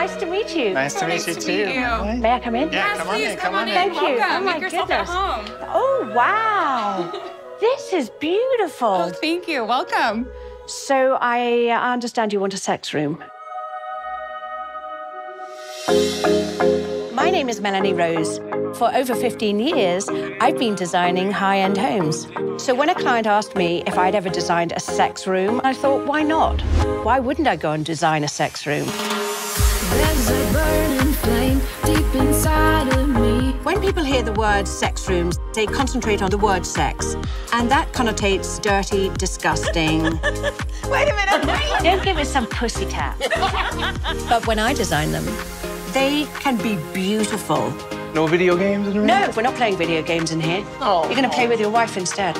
Nice to meet you. Nice to meet you too. May I come in? Yeah, yes, come on in. Come on in. Thank you. Oh, my goodness. At home. Oh, wow. This is beautiful. Oh, thank you. Welcome. So I understand you want a sex room. My name is Melanie Rose. For over 15 years, I've been designing high-end homes. So when a client asked me if I'd ever designed a sex room, I thought, why not? Why wouldn't I go and design a sex room? There's a burning flame deep inside of me. When people hear the word sex rooms, they concentrate on the word sex. And that connotates dirty, disgusting. Wait a minute, wait. Don't give it some pussy tap. But when I design them, they can be beautiful. No video games in the room? No, we're not playing video games in here. Oh. You're going to play with your wife instead.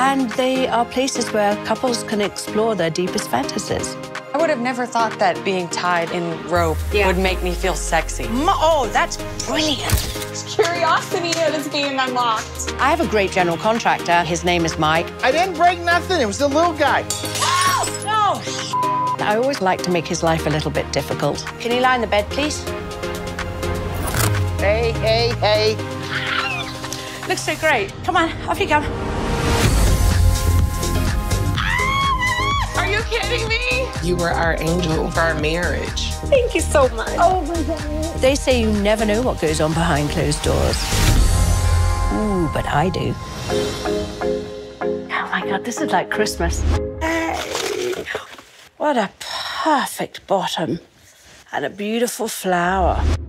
And they are places where couples can explore their deepest fantasies. I would have never thought that being tied in rope would make me feel sexy. Oh, that's brilliant. It's curiosity that is being unlocked. I have a great general contractor. His name is Mike. I didn't break nothing. It was the little guy. Oh, oh. I always like to make his life a little bit difficult. Can you lie in the bed, please? Hey, hey, hey. Looks so great. Come on, off you go. Are you kidding me? You were our angel for our marriage. Thank you so much. Oh, my God. They say you never know what goes on behind closed doors. Ooh, but I do. Oh, my God, this is like Christmas. What a perfect bottom and a beautiful flower.